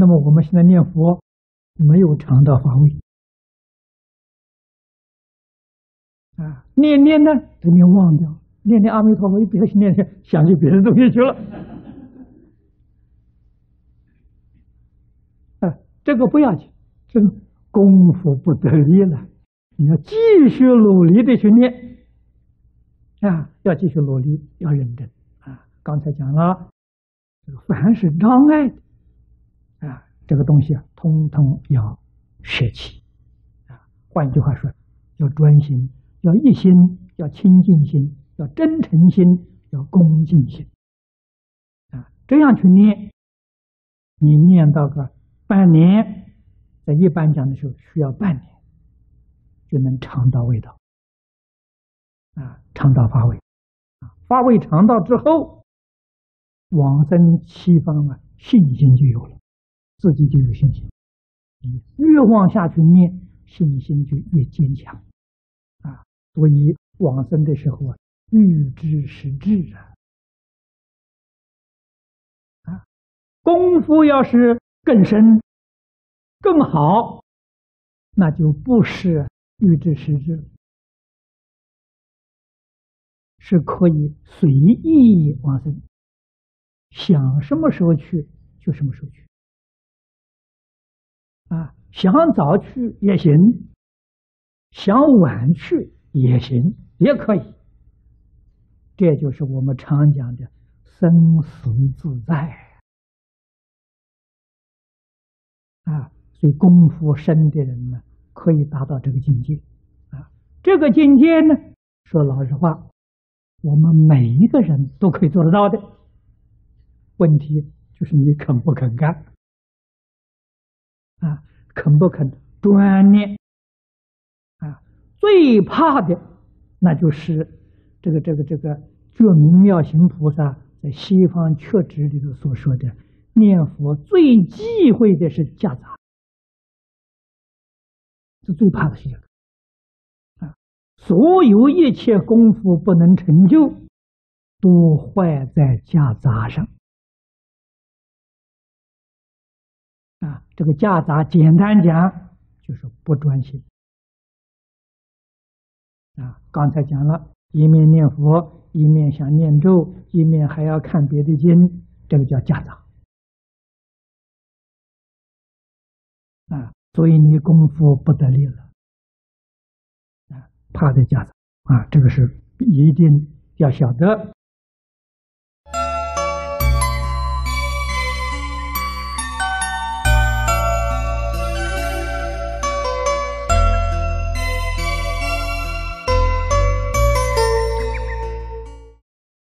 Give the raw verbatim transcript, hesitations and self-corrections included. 那么我们现在念佛没有尝到法味啊，念念呢给你忘掉，念念阿弥陀佛，一别去念念，想起别的东西去了。啊，这个不要紧，这个功夫不得力了，你要继续努力的去念啊，要继续努力，要认真啊。刚才讲了，这个凡是障碍的。 啊，这个东西啊，通通要舍弃啊。换句话说，要专心，要一心，要清净心，要真诚心，要恭敬心啊。这样去念，你念到个半年，在一般讲的时候需要半年，就能尝到味道啊，尝到法味啊。法味尝到之后，往生西方啊，信心就有了。 自己就有信心，你越往下去念，信心就越坚强啊！所以往生的时候啊，欲知实至啊！啊，功夫要是更深、更好，那就不是欲知实至，是可以随意往生，想什么时候去就什么时候去。 啊，想早去也行，想晚去也行，也可以。这就是我们常讲的生死自在啊。所以功夫深的人呢，可以达到这个境界啊。这个境界呢，说老实话，我们每一个人都可以做得到的。问题就是你肯不肯干。 啊，肯不肯专念啊？最怕的那就是这个、这个、这个觉明妙行菩萨在西方确执里头所说的，念佛最忌讳的是夹杂，这最怕的是这个啊。所有一切功夫不能成就，都坏在夹杂上。 啊，这个夹杂，简单讲就是不专心。啊，刚才讲了，一面念佛，一面想念咒，一面还要看别的经，这个叫夹杂。啊，所以你功夫不得力了。啊，怕的夹杂啊，这个是一定要晓得。